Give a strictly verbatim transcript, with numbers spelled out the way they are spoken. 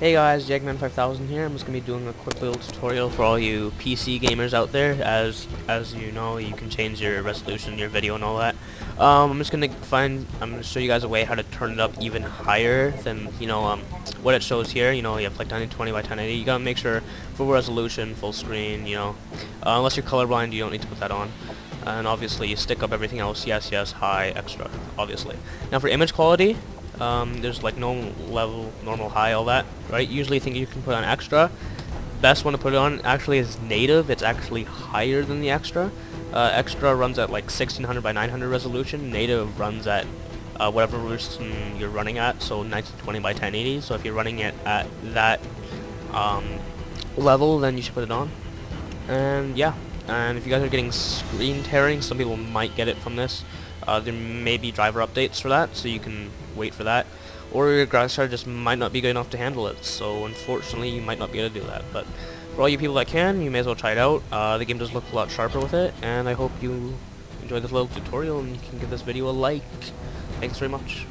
Hey guys, Yagman five thousand here. I'm just going to be doing a quick little tutorial for all you P C gamers out there. As as you know, you can change your resolution, your video and all that. Um, I'm just going to find, I'm going to show you guys a way how to turn it up even higher than, you know, um, what it shows here. You know, you have like ten twenty by ten eighty. You got to make sure full resolution, full screen, you know. Uh, unless you're colorblind, you don't need to put that on. And obviously, you stick up everything else, yes, yes, high, extra, obviously. Now for image quality, Um, there's like no level, normal, high, all that, right? Usually think you can put on extra. Best one to put it on actually is native. It's actually higher than the extra. Uh, extra runs at like sixteen hundred by nine hundred resolution. Native runs at uh, whatever resolution you're running at, so nineteen twenty by ten eighty. So if you're running it at that um, level, then you should put it on. And yeah, and if you guys are getting screen tearing, some people might get it from this. Uh, there may be driver updates for that, so you can wait for that, or your graphics card just might not be good enough to handle it, so unfortunately you might not be able to do that. But for all you people that can, you may as well try it out. Uh, the game does look a lot sharper with it, and I hope you enjoyed this little tutorial and you can give this video a like. Thanks very much.